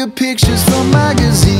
your pictures from magazines.